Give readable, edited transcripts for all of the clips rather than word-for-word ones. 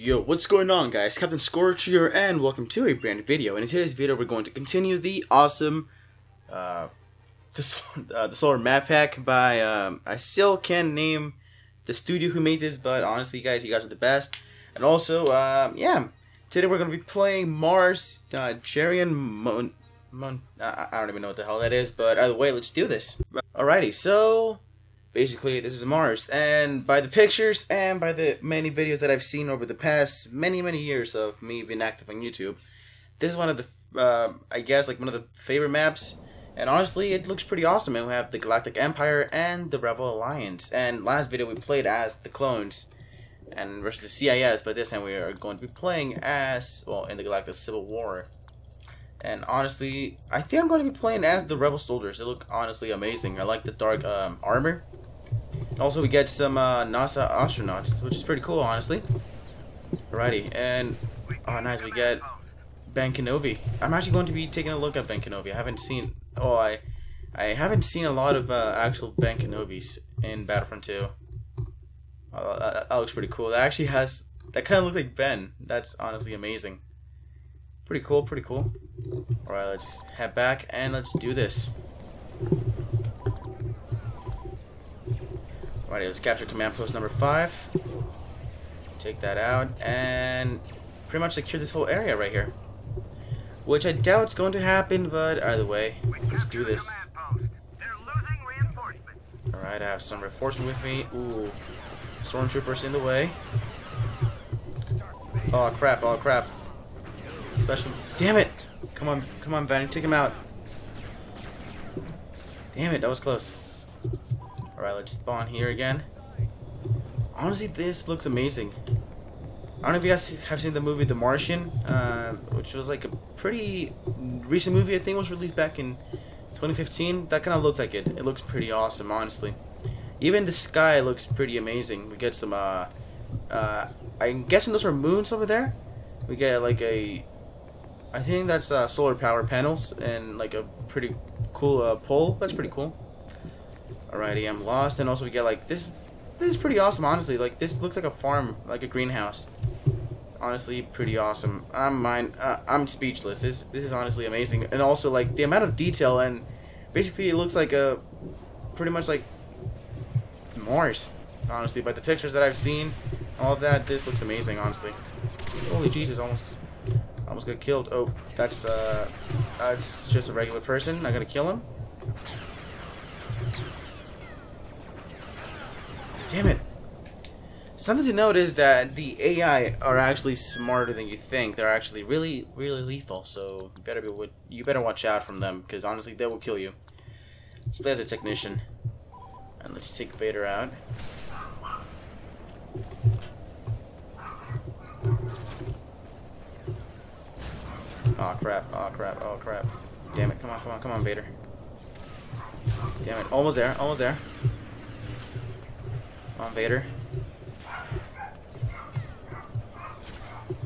Yo, what's going on, guys? Captain Scorch here, and welcome to a brand new video. And in today's video, we're going to continue the awesome the solar map pack by I still can't name the studio who made this, but honestly, guys, you guys are the best. And also, yeah, today we're gonna be playing Mars, Jerian Mon. I don't even know what the hell that is, but either way, let's do this. Alrighty, so. Basically, this is Mars, and by the pictures and by the many videos that I've seen over the past many years of me being active on YouTube, this is one of the, I guess, like one of the favorite maps, and honestly, it looks pretty awesome. And we have the Galactic Empire and the Rebel Alliance, and last video we played as the Clones and versus the CIS, but this time we are going to be playing as, well, in the Galactic Civil War. And honestly, I think I'm going to be playing as the Rebel Soldiers. They look honestly amazing. I like the dark armor. Also, we get some NASA astronauts, which is pretty cool, honestly. Alrighty, and oh, nice, we get Ben Kenobi. I'm actually going to be taking a look at Ben Kenobi. I haven't seen. Oh, I haven't seen a lot of actual Ben Kenobis in Battlefront II. Oh, that looks pretty cool. That actually has. That kind of looks like Ben. That's honestly amazing. Pretty cool. Pretty cool. Alright, let's head back and let's do this. Alrighty, let's capture command post number 5. Take that out and pretty much secure this whole area right here. Which I doubt it's going to happen, but either way, let's do this. Alright, I have some reinforcement with me. Ooh, stormtroopers in the way. Oh crap, oh crap. Special. Damn it! Come on, come on, Vanny, take him out. Damn it, that was close. Alright, let's spawn here again. Honestly, this looks amazing. I don't know if you guys have seen the movie The Martian, which was like a pretty recent movie. I think it was released back in 2015. That kind of looks like it. It looks pretty awesome, honestly. Even the sky looks pretty amazing. We get some, I'm guessing those are moons over there. We get like a, I think that's solar power panels and like a pretty cool pole. That's pretty cool. Alrighty, I'm lost, and also we get like this. This is pretty awesome, honestly. Like this looks like a farm, like a greenhouse. Honestly, pretty awesome. I'm speechless. This is honestly amazing, and also like the amount of detail, and basically it looks like a, pretty much like Mars. Honestly, by the pictures that I've seen, all of that, this looks amazing. Honestly, holy Jesus, almost got killed. Oh, that's just a regular person. I gotta kill him. Damn it. Something to note is that the AI are actually smarter than you think. They're actually really lethal, so you better watch out from them, because honestly they will kill you. So there's a technician. And let's take Vader out. Oh crap, oh crap, oh crap. Damn it, come on, come on, come on, Vader. Damn it, almost there, almost there. Come on, Vader.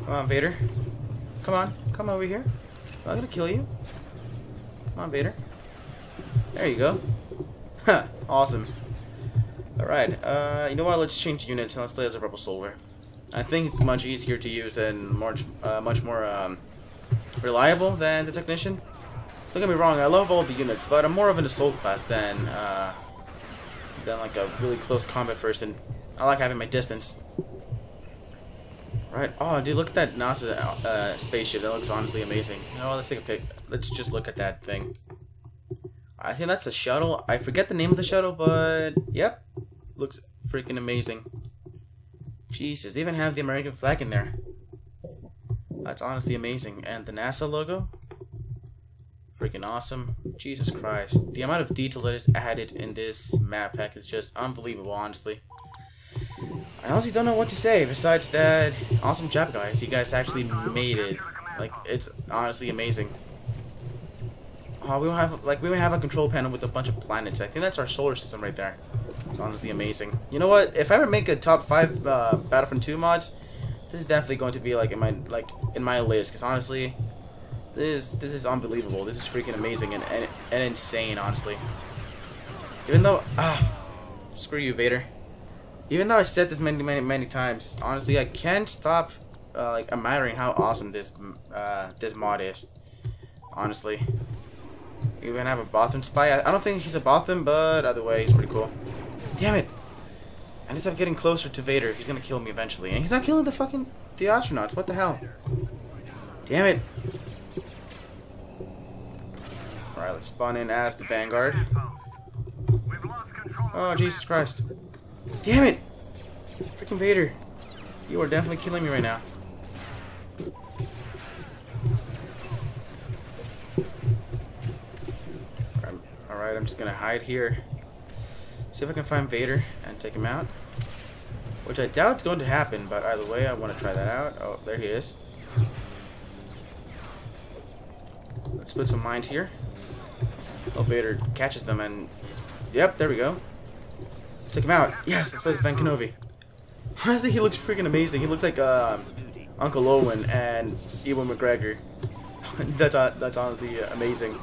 Come on, Vader. Come on. Come over here. I'm gonna kill you. Come on, Vader. There you go. Ha! Awesome. Alright, you know what? Let's change units and let's play as a Rebel Soldier. I think it's much easier to use and much more reliable than the Technician. Don't get me wrong, I love all the units, but I'm more of an Assault class than like a really close combat person. I like having my distance. Right. Oh, dude, look at that NASA spaceship. That looks honestly amazing. Oh, let's take a pic. Let's just look at that thing. I think that's a shuttle. I forget the name of the shuttle, but yep, looks freaking amazing. Jesus, they even have the American flag in there. That's honestly amazing. And the NASA logo. Freaking awesome. Jesus Christ. The amount of detail that is added in this map pack is just unbelievable, honestly. I honestly don't know what to say besides that. Awesome job, guys. You guys actually made it. Like, it's honestly amazing. Oh, we don't have a control panel with a bunch of planets. I think that's our solar system right there. It's honestly amazing. You know what? If I ever make a top 5 Battlefront 2 mods, this is definitely going to be like in my list, because honestly, This is unbelievable. This is freaking amazing and insane, honestly. Even though, screw you, Vader. Even though I said this many times, honestly, I can't stop like admiring how awesome this this mod is. Honestly, you even have a Bothan spy. I don't think he's a Bothan, but either way, he's pretty cool. Damn it! I just kept getting closer to Vader. He's gonna kill me eventually, and he's not killing the fucking astronauts. What the hell? Damn it! All right, let's spawn in as the Vanguard. Oh, Jesus Christ. Damn it! Freaking Vader. You are definitely killing me right now. Alright, I'm just gonna hide here. See if I can find Vader and take him out. Which I doubt is going to happen, but either way, I want to try that out. Oh, there he is. Let's put some mines here. Oh, Vader catches them and... Yep, there we go. Take him out. Yes, let's play Ben Kenobi. Honestly, he looks freaking amazing. He looks like Uncle Owen and Ewan McGregor. that's honestly amazing.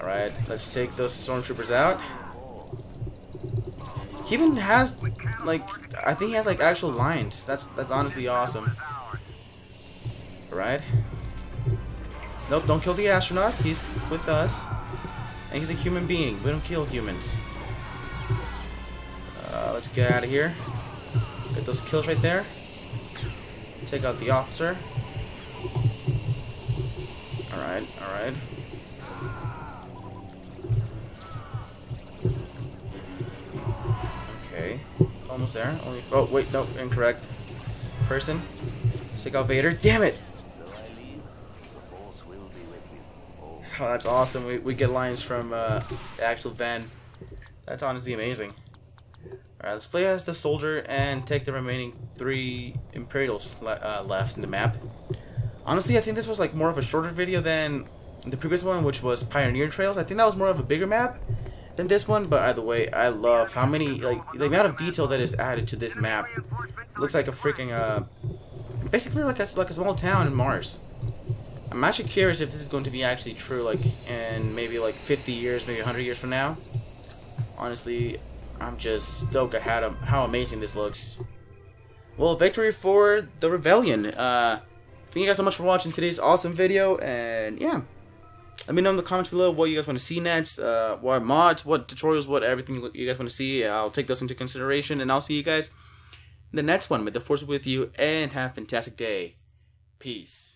All right, let's take those stormtroopers out. He even has like I think he has actual lines. That's honestly awesome. All right. Nope, don't kill the astronaut. He's with us, and he's a human being. We don't kill humans. Let's get out of here. Get those kills right there. Take out the officer. Alright, alright. Okay. Almost there. Only oh wait, nope, incorrect. Person. Let's take out Vader. Damn it! Oh, that's awesome. We get lines from the actual Ben. That's honestly amazing. Alright, let's play as the soldier and take the remaining 3 Imperials left in the map. Honestly, I think this was like more of a shorter video than the previous one, which was Pioneer Trails. I think that was more of a bigger map than this one, but either way, I love how many, like, the amount of detail that is added to this map. It looks like a freaking, basically like a small town in Mars. I'm actually curious if this is going to be actually true, like, in maybe like 50 years, maybe 100 years from now. Honestly, I'm just stoked at how amazing this looks. Well, victory for the rebellion. Thank you guys so much for watching today's awesome video, and yeah, let me know in the comments below what you guys want to see next, what mods, what tutorials, what everything you guys want to see. I'll take those into consideration, and I'll see you guys in the next one. May the force be with you, and have a fantastic day. Peace.